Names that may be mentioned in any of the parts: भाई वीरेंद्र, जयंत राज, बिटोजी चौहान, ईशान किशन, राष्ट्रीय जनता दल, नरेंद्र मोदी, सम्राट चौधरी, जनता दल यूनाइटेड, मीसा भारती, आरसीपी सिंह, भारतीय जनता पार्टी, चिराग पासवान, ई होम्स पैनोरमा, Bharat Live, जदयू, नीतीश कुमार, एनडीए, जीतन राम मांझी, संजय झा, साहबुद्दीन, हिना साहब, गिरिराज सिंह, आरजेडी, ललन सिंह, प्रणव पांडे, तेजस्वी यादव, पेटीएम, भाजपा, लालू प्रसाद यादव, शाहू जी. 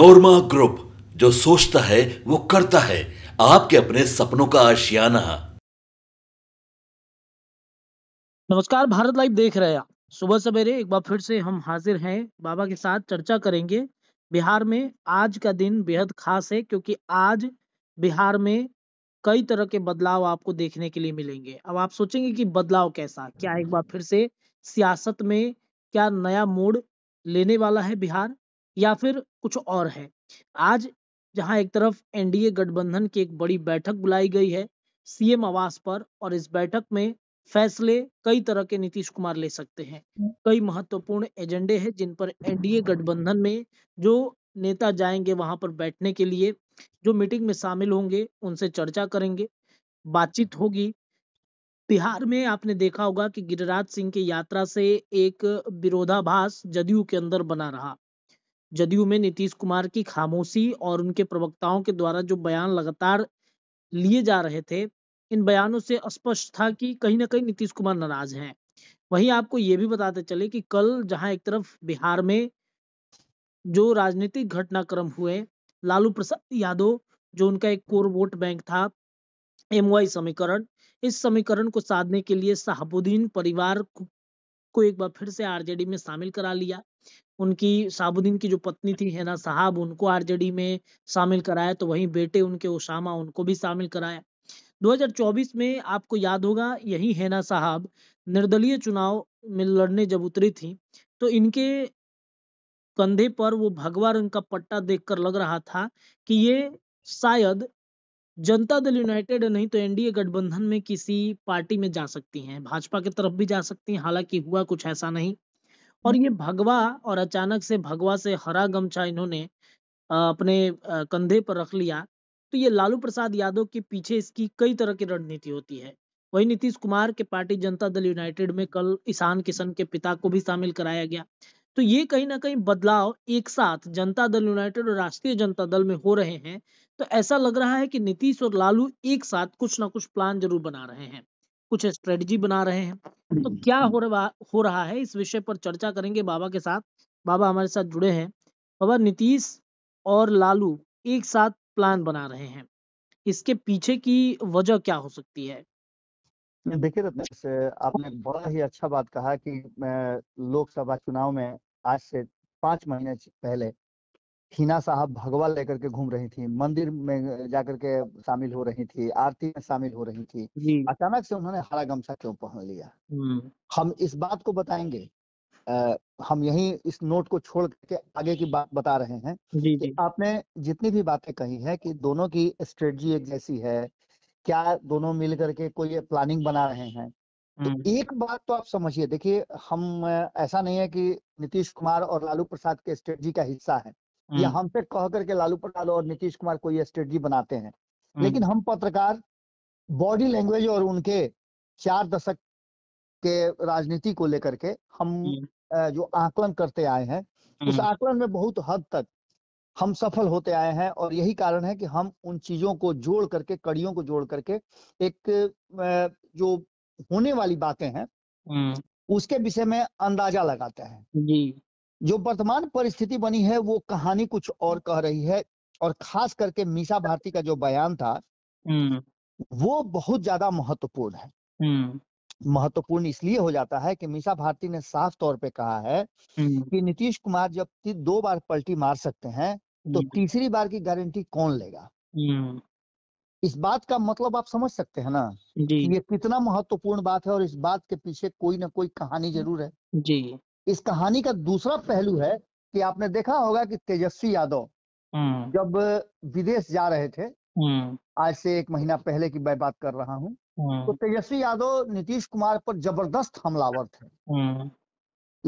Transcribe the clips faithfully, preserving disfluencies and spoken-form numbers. Norma group, जो सोचता है वो करता है, आपके अपने सपनों का आशियाना। नमस्कार, भारत लाइव देख रहे हैं आप। सुबह सवेरे एक बार फिर से हम हाजिर हैं, बाबा के साथ चर्चा करेंगे। बिहार में आज का दिन बेहद खास है क्योंकि आज बिहार में कई तरह के बदलाव आपको देखने के लिए मिलेंगे। अब आप सोचेंगे कि बदलाव कैसा, क्या एक बार फिर से सियासत में क्या नया मोड़ लेने वाला है बिहार, या फिर कुछ और है। आज जहां एक तरफ एनडीए गठबंधन की एक बड़ी बैठक बुलाई गई है सीएम आवास पर, और इस बैठक में फैसले कई तरह के नीतीश कुमार ले सकते हैं। कई महत्वपूर्ण एजेंडे हैं जिन पर एनडीए गठबंधन में जो नेता जाएंगे वहां पर बैठने के लिए, जो मीटिंग में शामिल होंगे उनसे चर्चा करेंगे, बातचीत होगी। बिहार में आपने देखा होगा कि गिरिराज सिंह की यात्रा से एक विरोधाभास जदयू के अंदर बना रहा। जदयू में नीतीश कुमार की खामोशी और उनके प्रवक्ताओं के द्वारा जो बयान लगातार लिए जा रहे थे, इन बयानों से स्पष्ट था कि कहीं ना कहीं नीतीश कुमार नाराज हैं। वहीं आपको ये भी बताते चले कि कल जहां एक तरफ बिहार में जो राजनीतिक घटनाक्रम हुए, लालू प्रसाद यादव जो उनका एक कोर वोट बैंक था, एमवाई समीकरण, इस समीकरण को साधने के लिए साहबुद्दीन परिवार को एक बार फिर से आरजेडी में शामिल करा लिया। उनकी साहबुद्दीन की जो पत्नी थी हेना साहब, उनको आरजेडी में शामिल कराया, तो वहीं बेटे उनके ओसामा, उनको भी शामिल कराया। दो हज़ार चौबीस में आपको याद होगा यही हेना साहब निर्दलीय चुनाव में लड़ने जब उतरी थी तो इनके कंधे पर वो भगवा रंग का पट्टा देखकर लग रहा था कि ये शायद जनता दल यूनाइटेड नहीं तो एनडीए गठबंधन में किसी पार्टी में जा सकती हैं, भाजपा की तरफ भी जा सकती हैं। हालांकि हुआ कुछ ऐसा नहीं, और ये भगवा और अचानक से भगवा से हरा गमछा इन्होंने अपने कंधे पर रख लिया। तो ये लालू प्रसाद यादव के पीछे इसकी कई तरह की रणनीति होती है। वही नीतीश कुमार के पार्टी जनता दल यूनाइटेड में कल ईशान किशन के पिता को भी शामिल कराया गया। तो ये कहीं ना कहीं बदलाव एक साथ जनता दल यूनाइटेड और राष्ट्रीय जनता दल में हो रहे हैं। तो ऐसा लग रहा है कि नीतीश और लालू एक साथ कुछ ना कुछ प्लान जरूर बना रहे हैं, कुछ स्ट्रेटजी बना रहे हैं। तो क्या हो रहा हो रहा है इस विषय पर चर्चा करेंगे बाबा के साथ। बाबा हमारे साथ जुड़े हैं। बाबा, नीतीश और लालू एक साथ प्लान बना रहे हैं, इसके पीछे की वजह क्या हो सकती है? देखिए रत्नेश, आपने बड़ा ही अच्छा बात कहा कि लोकसभा चुनाव में आज से पांच महीने पहले हिना साहब भगवा लेकर के घूम रही थी, मंदिर में जाकर के शामिल हो रही थी, आरती में शामिल हो रही थी, अचानक से उन्होंने हरा गमछा क्यों पहन लिया? हम इस बात को बताएंगे। आ, हम यही इस नोट को छोड़ के आगे की बात बता रहे हैं जी, जी। कि आपने जितनी भी बातें कही है कि दोनों की स्ट्रेटजी एक जैसी है, क्या दोनों मिल करके कोई प्लानिंग बना रहे हैं? तो एक बात तो आप समझिए, देखिए हम ऐसा नहीं है कि नीतीश कुमार और लालू प्रसाद के स्ट्रेटजी का हिस्सा है, या हमसे कह करके लालू प्रसाद और नीतीश कुमार कोई स्ट्रेटजी बनाते हैं, लेकिन हम पत्रकार बॉडी लैंग्वेज और उनके चार दशक के राजनीति को लेकर के हम जो आकलन करते आए हैं, उस आकलन में बहुत हद तक हम सफल होते आए हैं। और यही कारण है कि हम उन चीजों को जोड़ करके, कड़ियों को जोड़ करके, एक जो होने वाली बातें हैं उसके विषय में अंदाजा लगाते हैं। जी, जो वर्तमान परिस्थिति बनी है वो कहानी कुछ और कह रही है, और खास करके मीसा भारती का जो बयान था वो बहुत ज्यादा महत्वपूर्ण है। महत्वपूर्ण इसलिए हो जाता है कि मीसा भारती ने साफ तौर पे कहा है कि नीतीश कुमार जब दो बार पलटी मार सकते हैं तो तीसरी बार की गारंटी कौन लेगा। इस बात का मतलब आप समझ सकते हैं ना कि ये कितना महत्वपूर्ण बात है, और इस बात के पीछे कोई ना कोई कहानी जरूर है जी। इस कहानी का दूसरा पहलू है कि आपने देखा होगा कि तेजस्वी यादव जब विदेश जा रहे थे, आज से एक महीना पहले की मैं बात कर रहा हूँ, तो तेजस्वी यादव नीतीश कुमार पर जबरदस्त हमलावर थे,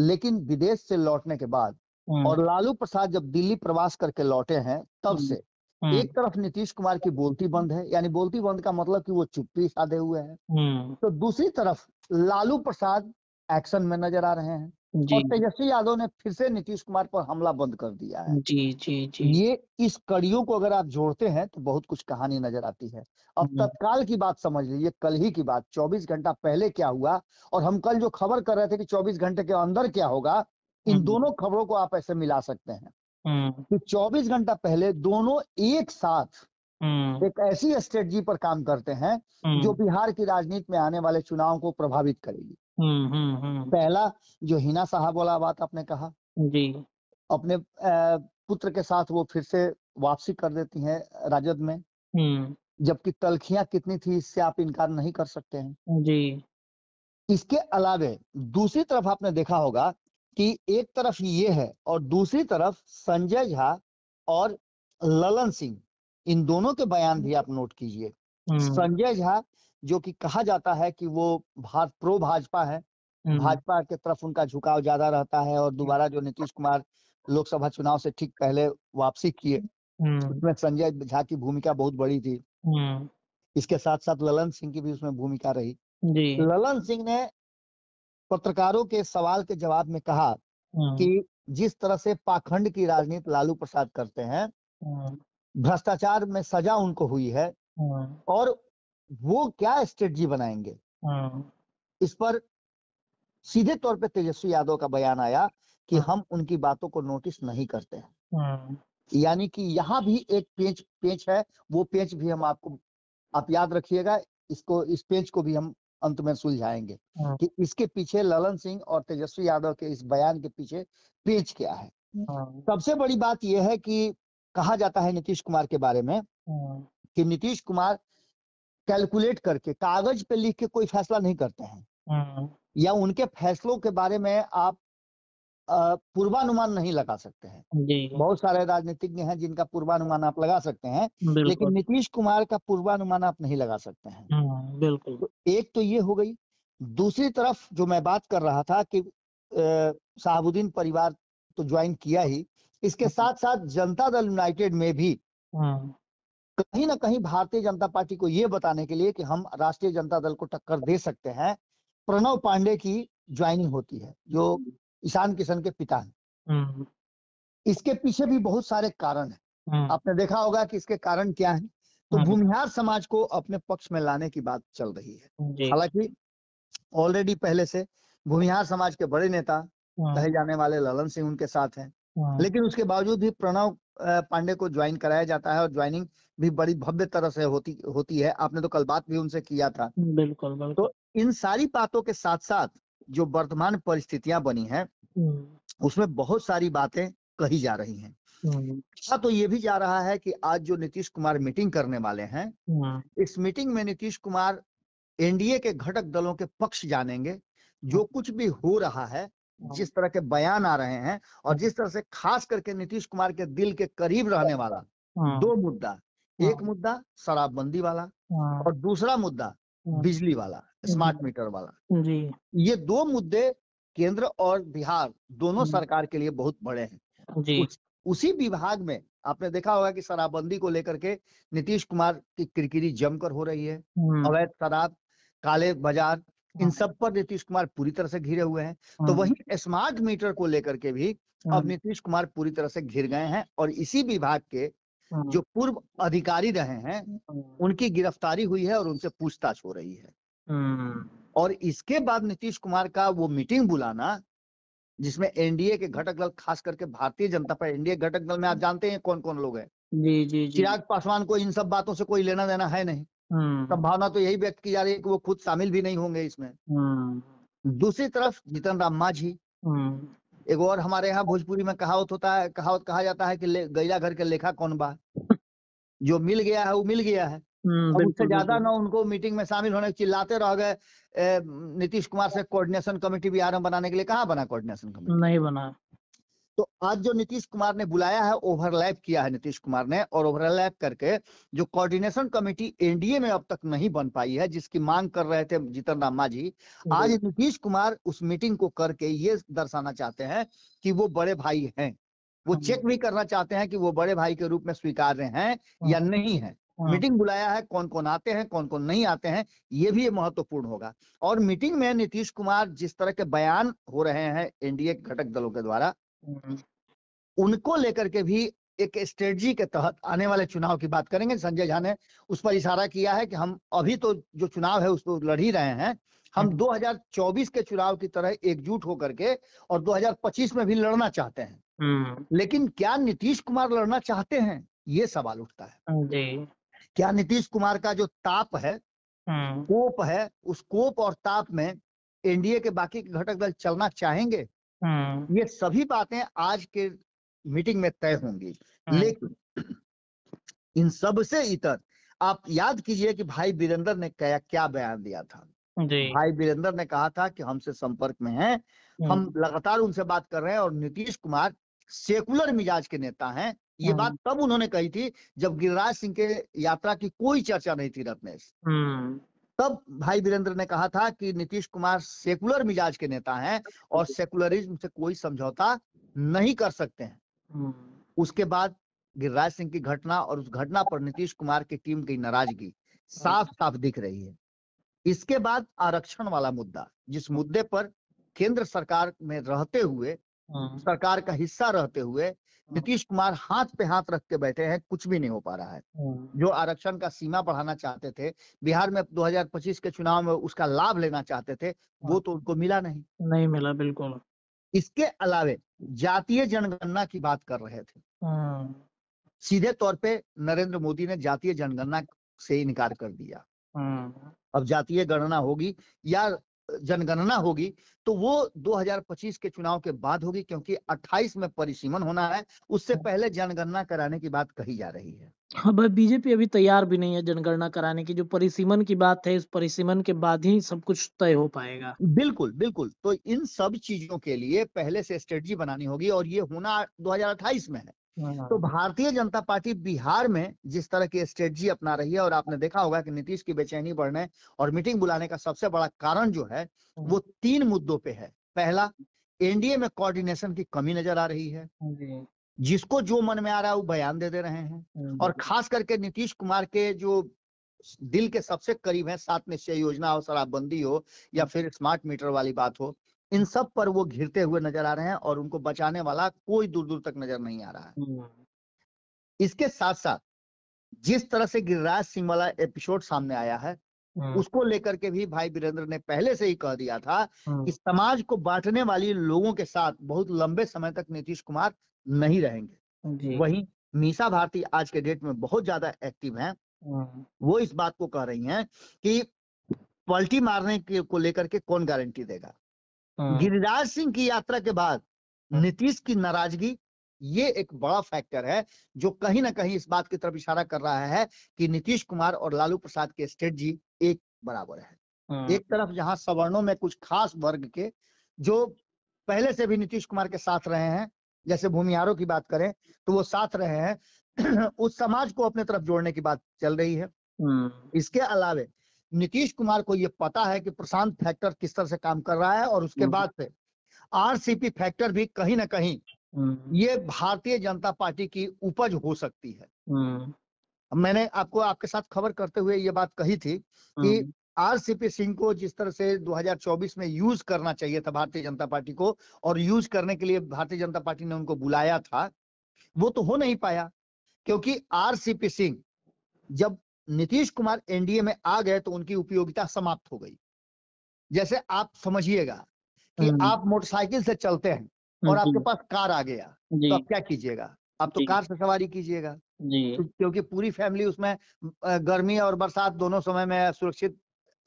लेकिन विदेश से लौटने के बाद और लालू प्रसाद जब दिल्ली प्रवास करके लौटे हैं तब से एक तरफ नीतीश कुमार की बोलती बंद है, यानी बोलती बंद का मतलब कि वो चुप्पी साधे हुए हैं, तो दूसरी तरफ लालू प्रसाद एक्शन में नजर आ रहे हैं, और तेजस्वी यादव ने फिर से नीतीश कुमार पर हमला बंद कर दिया है जी, जी, जी। ये इस कड़ियों को अगर आप जोड़ते हैं तो बहुत कुछ कहानी नजर आती है। अब तत्काल की बात समझ लीजिए, कल ही की बात, चौबीस घंटा पहले क्या हुआ, और हम कल जो खबर कर रहे थे कि चौबीस घंटे के अंदर क्या होगा, इन दोनों खबरों को आप ऐसे मिला सकते हैं। कि चौबीस घंटा पहले दोनों एक साथ एक ऐसी स्ट्रेटजी पर काम करते हैं जो बिहार की राजनीति में आने वाले चुनाव को प्रभावित करेगी। पहला जो हिना साहब वाला बात आपने कहा जी, अपने पुत्र के साथ वो फिर से वापसी कर देती हैं राजद में, जबकि तलखियां कितनी थी इससे आप इनकार नहीं कर सकते हैं जी। इसके अलावे दूसरी तरफ आपने देखा होगा कि एक तरफ ये है और दूसरी तरफ संजय झा और ललन सिंह, इन दोनों के बयान भी आप नोट कीजिए। संजय झा जो कि कहा जाता है कि वो भारत प्रो भाजपा है, भाजपा के तरफ उनका झुकाव ज्यादा रहता है और दोबारा जो नीतीश कुमार लोकसभा चुनाव से ठीक पहले वापसी किए उसमें संजय झा की भूमिका बहुत बड़ी थी। इसके साथ साथ ललन सिंह की भी उसमें भूमिका रही। ललन सिंह ने पत्रकारों के सवाल के जवाब में कहा कि जिस तरह से पाखंड की राजनीति लालू प्रसाद करते हैं, भ्रष्टाचार में सजा उनको हुई है और वो क्या स्ट्रेटजी बनाएंगे। इस पर सीधे तौर पे तेजस्वी यादव का बयान आया कि हम उनकी बातों को नोटिस नहीं करते हैं। यानी कि यहाँ भी एक पेंच पेंच है, वो पेंच भी हम आपको आप याद रखिएगा, इसको इस पेंच को भी हम अंत में सुलझाएंगे कि इसके पीछे ललन सिंह और तेजस्वी यादव के इस बयान के पीछे पेंच क्या है। सबसे बड़ी बात यह है कि कहा जाता है नीतीश कुमार के बारे में कि नीतीश कुमार कैलकुलेट करके कागज पे लिख के कोई फैसला नहीं करते हैं, या उनके फैसलों के बारे में आप पूर्वानुमान नहीं लगा सकते हैं। बहुत सारे राजनीतिज्ञ हैं जिनका पूर्वानुमान आप लगा सकते हैं, लेकिन नीतीश कुमार का पूर्वानुमान आप नहीं लगा सकते हैं। बिल्कुल। तो एक तो ये हो गई। दूसरी तरफ जो मैं बात कर रहा था कि साहबुद्दीन परिवार तो ज्वाइन किया ही, इसके साथ साथ जनता दल यूनाइटेड में भी कहीं ना कहीं भारतीय जनता पार्टी को ये बताने के लिए कि हम राष्ट्रीय जनता दल को टक्कर दे सकते हैं, प्रणव पांडे की ज्वाइनिंग होती है जो ईशान किशन के पिता हैं। इसके पीछे भी बहुत सारे कारण हैं, आपने देखा होगा कि इसके कारण क्या हैं। तो भूमिहार समाज को अपने पक्ष में लाने की बात चल रही है। हालांकि ऑलरेडी पहले से भूमिहार समाज के बड़े नेता कहे जाने वाले ललन सिंह उनके साथ हैं, लेकिन उसके बावजूद भी प्रणव पांडे को ज्वाइन कराया जाता है और ज्वाइनिंग भी बड़ी भव्य तरह से होती होती है। आपने तो कल बात भी उनसे किया था। बिल्कुल, बिल्कुल। तो इन सारी बातों के साथ साथ जो वर्तमान परिस्थितियां बनी हैं उसमें बहुत सारी बातें कही जा रही हैं। हाँ, तो ये भी जा रहा है कि आज जो नीतीश कुमार मीटिंग करने वाले हैं, इस मीटिंग में नीतीश कुमार एनडीए के घटक दलों के पक्ष जानेंगे। जो कुछ भी हो रहा है, जिस तरह के बयान आ रहे हैं और जिस तरह से खास करके नीतीश कुमार के दिल के करीब रहने वाला दो मुद्दा, एक मुद्दा शराबबंदी वाला और दूसरा मुद्दा बिजली वाला, स्मार्ट मीटर वाला जी। ये दो मुद्दे केंद्र और बिहार दोनों सरकार के लिए बहुत बड़े हैं जी। उस, उसी विभाग में आपने देखा होगा कि शराबबंदी को लेकर के नीतीश कुमार की किरकिरी जमकर हो रही है। अवैध शराब, काले बाजार, इन सब पर नीतीश कुमार पूरी तरह से घिरे हुए हैं। तो वहीं स्मार्ट मीटर को लेकर के भी अब नीतीश कुमार पूरी तरह से घिर गए हैं और इसी विभाग के जो पूर्व अधिकारी रहे हैं उनकी गिरफ्तारी हुई है और उनसे पूछताछ हो रही है। और इसके बाद नीतीश कुमार का वो मीटिंग बुलाना जिसमें एनडीए के घटक दल, खास करके भारतीय जनता पार्टी, एनडीए घटक दल में आप जानते हैं कौन कौन लोग हैं जी, जी, जी। चिराग पासवान को इन सब बातों से कोई लेना देना है नहीं। संभावना तो यही व्यक्त की जा रही है कि वो खुद शामिल भी नहीं होंगे इसमें। दूसरी तरफ जीतन राम मांझी, एक और हमारे यहाँ भोजपुरी में कहावत होता है, कहावत कहा जाता है कि गैया घर के लेखा कौन बा, जो मिल गया है वो मिल गया है। और उससे ज्यादा ना उनको मीटिंग में शामिल होने, चिल्लाते रह गए नीतीश कुमार से कोऑर्डिनेशन कमेटी बिहार में बनाने के लिए। कहाँ बना कोऑर्डिनेशन कमेटी, नहीं बना। तो आज जो नीतीश कुमार ने बुलाया है, ओवरलैप किया है नीतीश कुमार ने, और ओवरलैप करके जो कोऑर्डिनेशन कमेटी एनडीए में अब तक नहीं बन पाई है जिसकी मांग कर रहे थे जीतन राम मांझी, आज नीतीश कुमार उस मीटिंग को करके ये दर्शाना चाहते हैं कि वो बड़े भाई हैं। वो चेक भी करना चाहते हैं कि वो बड़े भाई के रूप में स्वीकार्य हैं या नहीं है। मीटिंग बुलाया है, कौन कौन आते हैं कौन कौन नहीं आते हैं, ये भी महत्वपूर्ण होगा। और मीटिंग में नीतीश कुमार जिस तरह के बयान हो रहे हैं एनडीए के घटक दलों के द्वारा, उनको लेकर के भी एक स्ट्रेटजी के तहत आने वाले चुनाव की बात करेंगे। संजय झा ने उस पर इशारा किया है कि हम अभी तो जो चुनाव है उसको लड़ ही रहे हैं, हम दो हजार चौबीस के चुनाव की तरह एकजुट होकर के और दो हजार पच्चीस में भी लड़ना चाहते हैं। लेकिन क्या नीतीश कुमार लड़ना चाहते हैं, ये सवाल उठता है जी। क्या नीतीश कुमार का जो ताप है, कोप है, उस कोप और ताप में एनडीए के बाकी के घटक दल चलना चाहेंगे? ये सभी बातें आज के मीटिंग में तय होंगी। लेकिन इन सब से इतर आप याद कीजिए कि भाई वीरेंद्र ने क्या क्या बयान दिया था। जी। भाई वीरेंद्र ने कहा था कि हमसे संपर्क में हैं, हम लगातार उनसे बात कर रहे हैं और नीतीश कुमार सेकुलर मिजाज के नेता हैं। ये बात तब उन्होंने कही थी जब गिरिराज सिंह के यात्रा की कोई चर्चा नहीं थी रत्नेश। तब भाई वीरेंद्र ने कहा था कि नीतीश कुमार सेकुलर मिजाज के नेता हैं और सेकुलरिज्म से कोई समझौता नहीं कर सकते हैं। उसके बाद गिरिराज सिंह की घटना और उस घटना पर नीतीश कुमार की टीम की नाराजगी साफ साफ दिख रही है। इसके बाद आरक्षण वाला मुद्दा, जिस मुद्दे पर केंद्र सरकार में रहते हुए, सरकार का हिस्सा रहते हुए नीतीश कुमार हाथ पे हाथ रख के बैठे हैं, कुछ भी नहीं हो पा रहा है। जो आरक्षण का सीमा बढ़ाना चाहते थे, बिहार में दो हज़ार पच्चीस के चुनाव में उसका लाभ लेना चाहते थे, वो तो उनको मिला नहीं, नहीं मिला बिल्कुल। इसके अलावे जातीय जनगणना की बात कर रहे थे, सीधे तौर पे नरेंद्र मोदी ने जातीय जनगणना से इनकार कर दिया। अब जातीय गणना होगी या जनगणना होगी तो वो दो हज़ार पच्चीस के चुनाव के बाद होगी, क्योंकि अट्ठाईस में परिसीमन होना है, उससे पहले जनगणना कराने की बात कही जा रही है। हाँ, बीजेपी अभी तैयार भी नहीं है जनगणना कराने की। जो परिसीमन की बात है, इस परिसीमन के बाद ही सब कुछ तय हो पाएगा। बिल्कुल बिल्कुल। तो इन सब चीजों के लिए पहले से स्ट्रेटजी बनानी होगी और ये होना दो हज़ार अट्ठाईस में है। तो भारतीय जनता पार्टी बिहार में जिस तरह की स्ट्रेटजी अपना रही है, और आपने देखा होगा कि नीतीश की बेचैनी बढ़ने और मीटिंग बुलाने का सबसे बड़ा कारण जो है वो तीन मुद्दों पे है। पहला, एनडीए में कोऑर्डिनेशन की कमी नजर आ रही है, जिसको जो मन में आ रहा है वो बयान दे दे रहे हैं, और खास करके नीतीश कुमार के जो दिल के सबसे करीब है, सात निश्चय योजना हो, शराबबंदी हो या फिर स्मार्ट मीटर वाली बात हो, इन सब पर वो घिरते हुए नजर आ रहे हैं और उनको बचाने वाला कोई दूर दूर तक नजर नहीं आ रहा है। इसके साथ साथ जिस तरह से गिरिराज सिंह वाला एपिसोड सामने आया है, उसको लेकर के भी भाई वीरेंद्र ने पहले से ही कह दिया था कि समाज को बांटने वाली लोगों के साथ बहुत लंबे समय तक नीतीश कुमार नहीं रहेंगे। वहीं मीसा भारती आज के डेट में बहुत ज्यादा एक्टिव है, वो इस बात को कह रही है कि पलटी मारने को लेकर के कौन गारंटी देगा। गिरिराज सिंह की यात्रा के बाद नीतीश की नाराजगी, ये एक बड़ा फैक्टर है जो कहीं ना कहीं इस बात की तरफ इशारा कर रहा है कि नीतीश कुमार और लालू प्रसाद के स्ट्रेटजी एक बराबर है। एक तरफ जहां सवर्णों में कुछ खास वर्ग के जो पहले से भी नीतीश कुमार के साथ रहे हैं, जैसे भूमिहारों की बात करें तो वो साथ रहे हैं, उस समाज को अपने तरफ जोड़ने की बात चल रही है। इसके अलावे नीतीश कुमार को ये पता है कि प्रशांत फैक्टर किस तरह से काम कर रहा है, और उसके बाद से आरसीपी फैक्टर भी कहीं ना कहीं ये भारतीय जनता पार्टी की उपज हो सकती है। मैंने आपको आपके साथ खबर करते हुए ये बात कही थी कि आरसीपी सिंह को जिस तरह से दो हज़ार चौबीस में यूज करना चाहिए था भारतीय जनता पार्टी को, और यूज करने के लिए भारतीय जनता पार्टी ने उनको बुलाया था, वो तो हो नहीं पाया, क्योंकि आरसीपी सिंह जब नीतीश कुमार एनडीए में आ गए तो उनकी उपयोगिता समाप्त हो गई। जैसे आप समझिएगा कि आप मोटरसाइकिल से चलते हैं और आपके पास कार आ गया तो आप क्या कीजिएगा? आप तो कार से सवारी कीजिएगा, क्योंकि पूरी फैमिली उसमें गर्मी और बरसात दोनों समय में सुरक्षित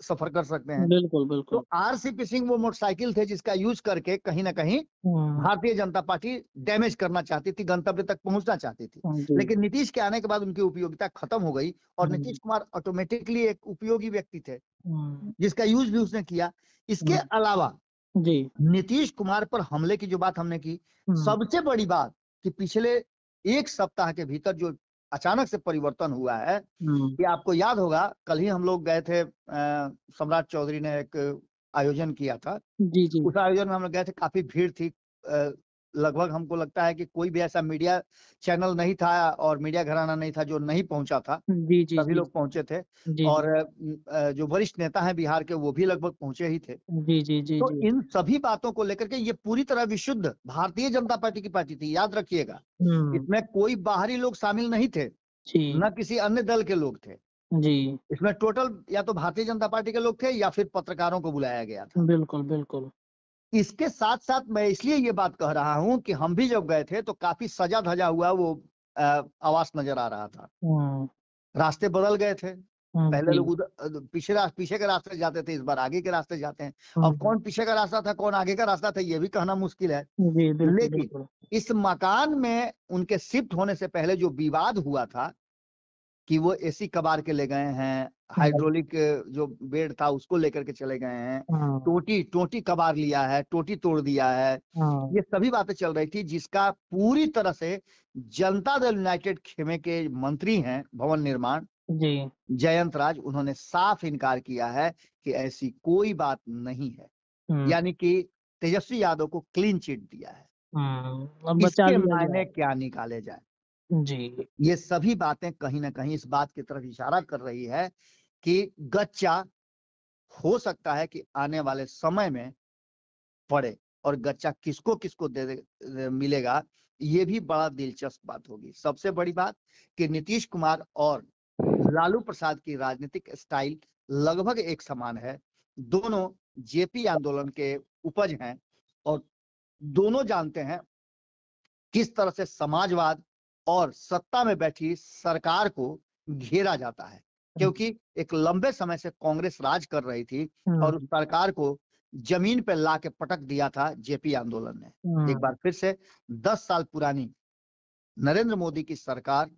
सफर कर सकते हैं। बिल्कुल बिल्कुल। तो आरसीपी सिंह वो मोटरसाइकिल थे जिसका यूज करके कहीं ना कहीं भारतीय जनता पार्टी डैमेज करना चाहती थी, गंतव्य तक पहुंचना चाहती थी, लेकिन नीतीश के आने के बाद उनकी उपयोगिता खत्म हो गई और नीतीश कुमार ऑटोमेटिकली एक उपयोगी व्यक्ति थे जिसका यूज भी उसने किया। इसके अलावा नीतीश कुमार पर हमले की जो बात हमने की, सबसे बड़ी बात कि पिछले एक सप्ताह के भीतर जो अचानक से परिवर्तन हुआ है, कि आपको याद होगा कल ही हम लोग गए थे, सम्राट चौधरी ने एक आयोजन किया था। जी जी। उस आयोजन में हम लोग गए थे, काफी भीड़ थी, लगभग हमको लगता है कि कोई भी ऐसा मीडिया चैनल नहीं था और मीडिया घराना नहीं था जो नहीं पहुंचा था। जी जी। सभी लोग पहुंचे थे। जी, और जो वरिष्ठ नेता हैं बिहार के वो भी लगभग पहुंचे ही थे। जी जी जी। तो इन सभी बातों को लेकर के ये पूरी तरह विशुद्ध भारतीय जनता पार्टी की पार्टी थी, याद रखिएगा, इसमें कोई बाहरी लोग शामिल नहीं थे, न किसी अन्य दल के लोग थे। जी। इसमें टोटल या तो भारतीय जनता पार्टी के लोग थे या फिर पत्रकारों को बुलाया गया था। बिल्कुल बिल्कुल। इसके साथ साथ मैं इसलिए ये बात कह रहा हूँ कि हम भी जब गए थे तो काफी सजा धजा हुआ वो आवास नजर आ रहा था। रास्ते बदल गए थे, पहले लोग पीछे पीछे के रास्ते जाते थे, इस बार आगे के रास्ते जाते हैं। अब कौन पीछे का रास्ता था कौन आगे का रास्ता था ये भी कहना मुश्किल है। लेकिन इस मकान में उनके शिफ्ट होने से पहले जो विवाद हुआ था कि वो एसी कबाड़ के ले गए हैं, हाइड्रोलिक जो बेड था उसको लेकर के चले गए हैं, टोटी टोटी कबाड़ लिया है, टोटी तोड़ दिया है, ये सभी बातें चल रही थी, जिसका पूरी तरह से जनता दल यूनाइटेड खेमे के मंत्री हैं भवन निर्माण जी जयंत राज, उन्होंने साफ इनकार किया है कि ऐसी कोई बात नहीं है। यानी कि तेजस्वी यादव को क्लीन चिट दिया है। अब इसके मायने क्या निकाले जाए जी। ये सभी बातें कहीं ना कहीं इस बात की तरफ इशारा कर रही है कि गच्चा हो सकता है कि आने वाले समय में पड़े, और गच्चा किसको किसको दे, दे मिलेगा ये भी बड़ा दिलचस्प बात होगी। सबसे बड़ी बात कि नीतीश कुमार और लालू प्रसाद की राजनीतिक स्टाइल लगभग एक समान है, दोनों जेपी आंदोलन के उपज हैं और दोनों जानते हैं किस तरह से समाजवाद और सत्ता में बैठी सरकार को घेरा जाता है, क्योंकि एक लंबे समय से कांग्रेस राज कर रही थी और उस सरकार को जमीन पर ला के पटक दिया था जेपी आंदोलन ने। एक बार फिर से दस साल पुरानी नरेंद्र मोदी की सरकार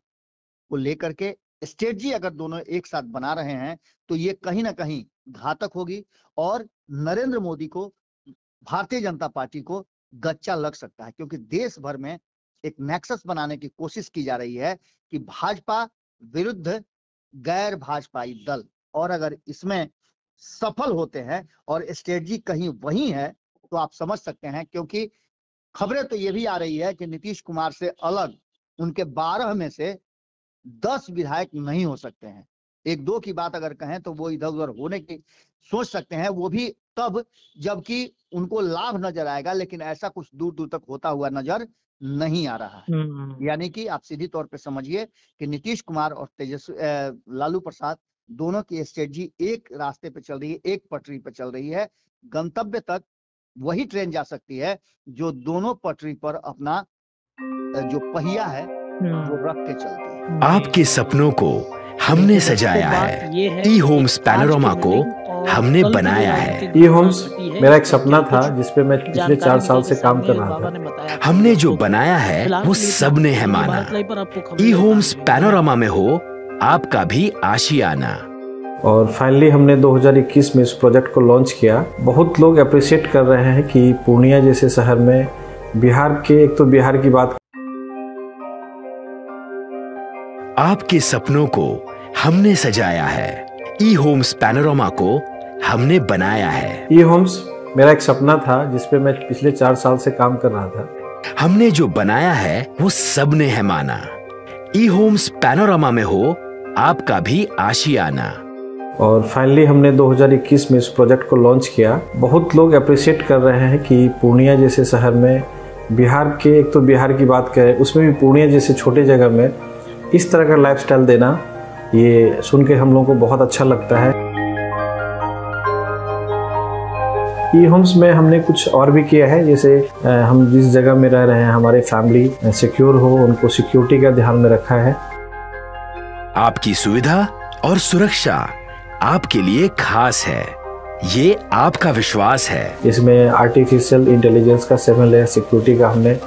को लेकर के स्ट्रेटजी अगर दोनों एक साथ बना रहे हैं तो ये कहीं ना कहीं घातक होगी और नरेंद्र मोदी को, भारतीय जनता पार्टी को गच्चा लग सकता है, क्योंकि देश भर में एक नेक्सस बनाने की कोशिश की जा रही है कि भाजपा विरुद्ध गैर भाजपाई दल, और अगर इसमें सफल होते हैं और स्ट्रेटजी कहीं वही है तो आप समझ सकते हैं, क्योंकि खबरें तो ये भी आ रही है कि नीतीश कुमार से अलग उनके बारह में से दस विधायक नहीं हो सकते हैं। एक दो की बात अगर कहें तो वो इधर उधर होने की सोच सकते हैं, वो भी तब जबकि उनको लाभ नजर आएगा, लेकिन ऐसा कुछ दूर दूर तक होता हुआ नजर नहीं आ रहा है। यानी कि आप सीधी तौर पे समझिए कि नीतीश कुमार और तेजस्वी लालू प्रसाद दोनों की स्ट्रेटजी एक रास्ते पे चल रही है, एक पटरी पे चल रही है। गंतव्य तक वही ट्रेन जा सकती है जो दोनों पटरी पर अपना जो पहिया है वो रख के चलती है। आपके सपनों को हमने सजाया है, ई होम्स पैनोरमा को हमने बनाया है। ई होम्स मेरा एक सपना था जिसपे मैं पिछले चार साल से काम कर रहा था। हमने जो बनाया है वो सबने है माना। ई होम्स पैनोरमा में हो आपका भी आशियाना। और फाइनली हमने दो हज़ार इक्कीस में इस प्रोजेक्ट को लॉन्च किया। बहुत लोग अप्रिशिएट कर रहे हैं कि पूर्णिया जैसे शहर में बिहार के, एक तो बिहार की बात, आपके सपनों को हमने सजाया है, ई होम्स पैनोरमा को हमने बनाया है। ई होम्स मेरा एक सपना था जिसपे मैं पिछले चार साल से काम कर रहा था। हमने जो बनाया है वो सबने है माना। ई होम्स पैनोरमा में हो आपका भी आशियाना। और फाइनली हमने दो हज़ार इक्कीस में इस प्रोजेक्ट को लॉन्च किया। बहुत लोग अप्रिशिएट कर रहे हैं कि पूर्णिया जैसे शहर में बिहार के, एक तो बिहार की बात करें उसमें भी पूर्णिया जैसे छोटे जगह में इस तरह का लाइफस्टाइल देना, ये सुन के हम लोगों को बहुत अच्छा लगता है। ई होम्स में हमने कुछ और भी किया है, जैसे हम जिस जगह में रह रहे हैं हमारे फैमिली सिक्योर हो, उनको सिक्योरिटी का ध्यान में रखा है। आपकी सुविधा और सुरक्षा आपके लिए खास है, ये आपका विश्वास है। इसमें आर्टिफिशियल इंटेलिजेंस का सेवन लेयर सिक्योरिटी का हमने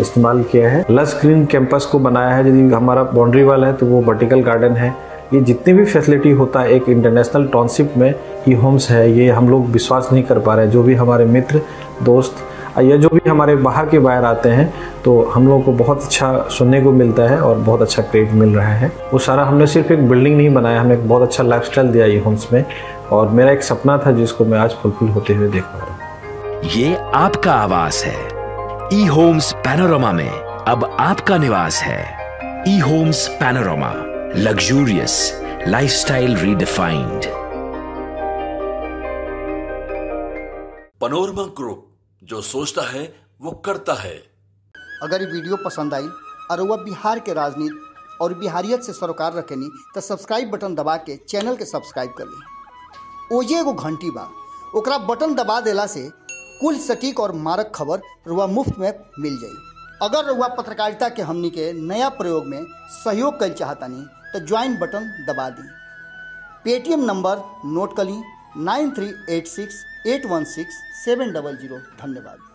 इस्तेमाल किया है। लस ग्रीन कैंपस को बनाया है, यदि हमारा बाउंड्री वाल है तो वो वर्टिकल गार्डन है। ये जितनी भी फैसिलिटी होता है एक इंटरनेशनल टाउनशिप में ई होम्स है, ये हम लोग विश्वास नहीं कर पा रहे हैं। जो भी हमारे मित्र दोस्त या जो भी हमारे बाहर के बाहर आते हैं तो हम लोगों को बहुत अच्छा सुनने को मिलता है और बहुत अच्छा क्रेडिट मिल रहा है। वो सारा हमने सिर्फ एक बिल्डिंग नहीं बनाया, हमने एक बहुत अच्छा लाइफस्टाइल दिया ई होम्स में, और मेरा एक सपना था जिसको मैं आज फुलफिल होते हुए देख पा रहा हूँ। ये आपका आवास है, ई होम्स पैनोरमा में अब आपका निवास है। ई होम्स पैनोरमा, luxurious lifestyle redefined. Panorama Group, जो सोचता है वो करता है। अगर ये वीडियो पसंद आई और वह बिहार के राजनीति और बिहारियत से सरोकार रखेनी तो सब्सक्राइब बटन दबा के चैनल के सब्सक्राइब कर ली। ओजे एगो घंटी बा, ओकरा बटन दबा देला से कुल सटीक और मारक खबर रुआ मुफ्त में मिल जाई। अगर रुआ पत्रकारिता के हमनी के नया प्रयोग में सहयोग कल चाहतानी तो ज्वाइन बटन दबा दी। पेटीएम नंबर नोट कर ली nine three eight six eight one six seven double zero. धन्यवाद।